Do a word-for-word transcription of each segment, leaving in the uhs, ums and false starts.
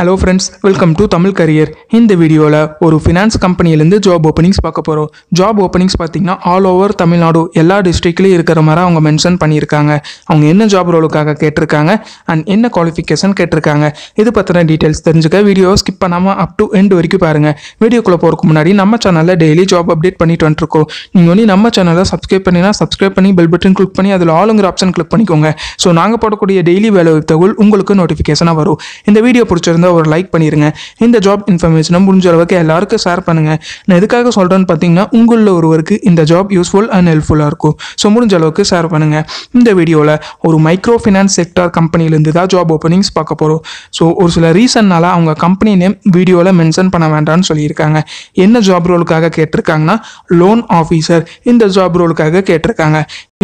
Hello friends, welcome to Tamil Career. In the video la oru finance company la job openings paakaporu. Job openings pathina all over Tamil Nadu ella district la irukra mara avanga mention pannirukanga. Avanga enna job role kaga ketirukanga and enna qualification ketirukanga. Idu pathana details therinjuka video skip pannama up to end varaiku paarenga. Video kulla poradhukku munadi namma channel la daily job update pannittu vandirukom. Neenga onni namma channel la subscribe pannina subscribe panni bell button click panni adula all ங்கற option click pannikonga. So naanga podakodiya daily value thagul ungalku notification varu. Indha video purichirundha ஒரு like பண்ணிருங்க. இந்த job இன்ஃபர்மேஷனை முடிஞ்ச அளவுக்கு எல்லாருக்கும் share பண்ணுங்க. நான் எதுக்காக சொல்றேன்னு பார்த்தீங்கன்னா உங்கள ஒருவருக்கு இந்த ஜாப் யூஸ்ஃபுல் அண்ட் ஹெல்ப்ஃபுல்லா இருக்கும். சோ முடிஞ்ச அளவுக்கு ஷேர் பண்ணுங்க. இந்த வீடியோல ஒரு மைக்ரோ ஃபைனான்ஸ் செக்டார் கம்பெனில இருந்து தான் ஜாப் ஓபனிங்ஸ் பார்க்க போறோம். சோ ஒரு சில ரீசன்னால அவங்க கம்பெனி நேம் வீடியோல மென்ஷன் பண்ண வேண்டாம்னு சொல்லியிருக்காங்க. என்ன ஜாப் ரோலுக்காக கேட்டிருக்காங்கன்னா லோன் ஆபீசர் இந்த ஜாப் ரோலுக்காக கேட்டிருக்காங்க.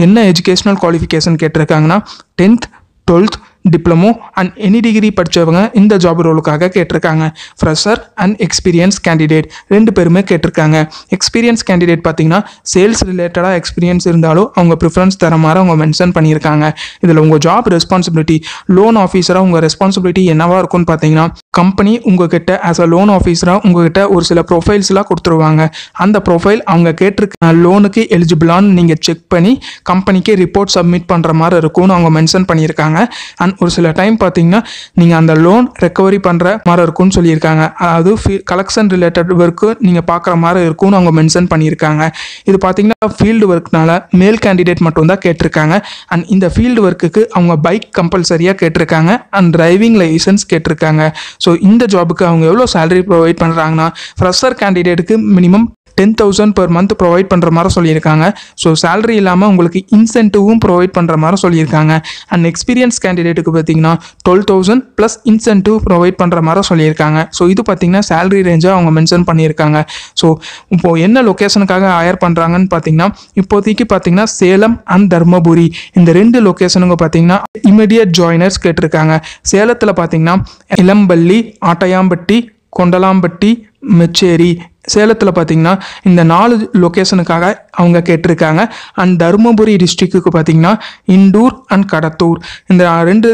என்ன எஜுகேஷனல் குவாலிஃபிகேஷன் கேட்டிருக்காங்கன்னா tenth twelfth diploma and any degree படித்தவங்க இந்த ஜாப் ரோலுக்காக கேட்டிருக்காங்க. ஃப்ரெஷர் அண்ட் எக்ஸ்பீரியன்ஸ் கேண்டிடேட் ரெண்டு பேருமே கேட்டிருக்காங்க. எக்ஸ்பீரியன்ஸ் கேண்டிடேட் பார்த்தீங்கன்னா சேல்ஸ் ரிலேட்டடாக எக்ஸ்பீரியன்ஸ் இருந்தாலும் அவங்க ப்ரிஃபரன்ஸ் தர மாதிரி அவங்க மென்ஷன் பண்ணியிருக்காங்க. இதில் உங்கள் ஜாப் ரெஸ்பான்சிபிலிட்டி லோன் ஆஃபீஸராக உங்கள் ரெஸ்பான்சிபிலிட்டி என்னவாக இருக்கும்னு பார்த்தீங்கன்னா கம்பெனி உங்ககிட்ட ஆஸ் அ லோன் ஆஃபீஸராக உங்ககிட்ட ஒரு சில ப்ரொஃபைல்ஸ்லாம் கொடுத்துருவாங்க. அந்த ப்ரொஃபைல் அவங்க கேட்டிருக்க லோனுக்கு எலிஜிபிளான்னு நீங்கள் செக் பண்ணி கம்பெனிக்கு ரிப்போர்ட் சப்மிட் பண்ணுற மாதிரி இருக்கும்னு அவங்க மென்ஷன் பண்ணியிருக்காங்க. அண்ட் ஒரு சில டைம் பார்த்தீங்கன்னா நீங்கள் அந்த லோன் ரெக்கவரி பண்ணுற மாதிரி இருக்கும்னு சொல்லியிருக்காங்க. அதாவது கலெக்ஷன் ரிலேட்டட் ஒர்க்கு நீங்கள் பார்க்குற மாதிரி இருக்கும்னு அவங்க மென்ஷன் பண்ணியிருக்காங்க. இது பார்த்தீங்கன்னா ஃபீல்டு ஒர்க்னால மேல் கேண்டிடேட் மட்டும் தான் கேட்டிருக்காங்க. அண்ட் இந்த ஃபீல்டு ஒர்க்குக்கு அவங்க பைக் கம்பல்சரியாக கேட்டிருக்காங்க அண்ட் டிரைவிங் லைசன்ஸ் கேட்டிருக்காங்க. ஸோ இந்த ஜாபுக்கு அவங்க எவ்வளோ சேலரி ப்ரொவைட் பண்ணுறாங்கன்னா ஃப்ரெஷர் கேண்டிடேட்டுக்கு minimum ten thousand per month provide பண்ணுற மாதிரி சொல்லியிருக்காங்க. ஸோ சேலரி இல்லாமல் உங்களுக்கு இன்சென்டிவும் ப்ரொவைட் பண்ணுற மாதிரி சொல்லியிருக்காங்க. அண்ட் எக்ஸ்பீரியன்ஸ் கேண்டிடேட்டுக்கு பார்த்தீங்கன்னா twelve thousand plus incentive provide பண்ணுற மாதிரி சொல்லியிருக்காங்க. ஸோ இது பார்த்தீங்கன்னா சேலரி ரேஞ்சாக அவங்க மென்ஷன் பண்ணியிருக்காங்க. ஸோ இப்போது என்ன லொக்கேஷனுக்காக ஹயர் பண்ணுறாங்கன்னு பார்த்தீங்கன்னா இப்போதைக்கு பார்த்தீங்கன்னா சேலம் அண்ட் தர்மபுரி இந்த ரெண்டு லொக்கேஷனுங்க பார்த்தீங்கன்னா இமீடியட் ஜாயினர்ஸ் கேட்டிருக்காங்க. சேலத்தில் பார்த்தீங்கன்னா இளம்பள்ளி, ஆட்டையாம்பட்டி, கொண்டலாம்பட்டி, மெச்சேரி சேலத்தில் பார்த்தீங்கன்னா இந்த நாலு லொக்கேஷனுக்காக அவங்க கேட்டிருக்காங்க. அண்ட் தருமபுரி டிஸ்ட்ரிக்ட்டுக்கு பார்த்தீங்கன்னா இண்டூர் அண்ட் கடத்தூர் இந்த ரெண்டு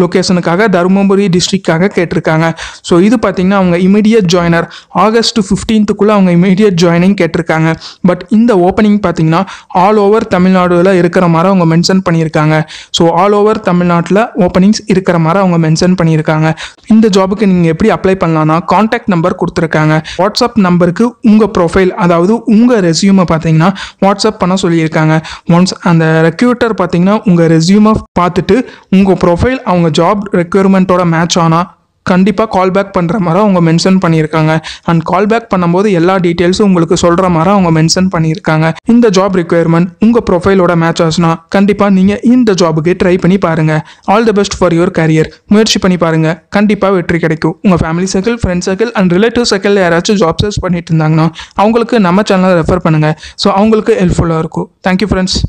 லொக்கேஷனுக்காக தருமபுரி டிஸ்ட்ரிக்டாக கேட்டிருக்காங்க. ஸோ இது பார்த்தீங்கன்னா அவங்க இமீடியட் ஜாயினர் ஆகஸ்ட் ஃபிஃப்டீன்த்துக்குள்ளே அவங்க இமீடியட் ஜாயினிங் கேட்டிருக்காங்க. பட் இந்த ஓப்பனிங் பார்த்தீங்கன்னா ஆல் ஓவர் தமிழ்நாடுல இருக்கிற மாதிரி அவங்க மென்ஷன் பண்ணியிருக்காங்க. ஸோ ஆல் ஓவர் தமிழ்நாட்டில் ஓப்பனிங்ஸ் இருக்கிற மாதிரி அவங்க மென்ஷன் பண்ணியிருக்காங்க. இந்த ஜாபுக்கு நீங்கள் எப்படி அப்ளை பண்ணலான்னா கான்டாக்ட் நம்பர் கொடுத்துருக்காங்க. வாட்ஸ்அப் நம்பருக்கு உங்கள் ப்ரொஃபைல் அதாவது உங்கள் ரெஸ்யூமை பார்த்தீங்கன்னா வாட்ஸ்அப் பண்ண சொல்லியிருக்காங்க. ஒன்ஸ் அந்த ரெக்ரூட்டர் பார்த்தீங்கன்னா உங்கள் ரெஸ்யூமை பார்த்துட்டு உங்கள் ப்ரொஃபைல் அவங்க உங்கள் ஜாப் ரெக்யர்மெண்ட்டோட மேட்ச் ஆனால் கண்டிப்பாக கால் பேக் பண்ணுற மாதிரி அவங்க மென்ஷன் பண்ணியிருக்காங்க. அண்ட் கால் பேக் பண்ணும்போது எல்லா டீட்டெயில்ஸும் உங்களுக்கு சொல்கிற மாதிரி அவங்க மென்ஷன் பண்ணியிருக்காங்க. இந்த ஜாப் ரெக்யர்மெண்ட் உங்கள் ப்ரொஃபைலோட மேட்ச் ஆச்சுன்னா கண்டிப்பாக நீங்கள் இந்த ஜாபுக்கு ட்ரை பண்ணி பாருங்கள். All the best for your career. முயற்சி பண்ணி பாருங்கள், கண்டிப்பாக வெற்றி கிடைக்கும். உங்கள் family circle, friends circle and relative சர்க்கிளில் யாராச்சும் ஜாப் சர்ச் பண்ணிட்டு இருந்தாங்கன்னா அவங்களுக்கு நம்ம சேனலை ரெஃபர் பண்ணுங்கள். ஸோ அவங்களுக்கு ஹெல்ப்ஃபுல்லாக இருக்கும். Thank you friends.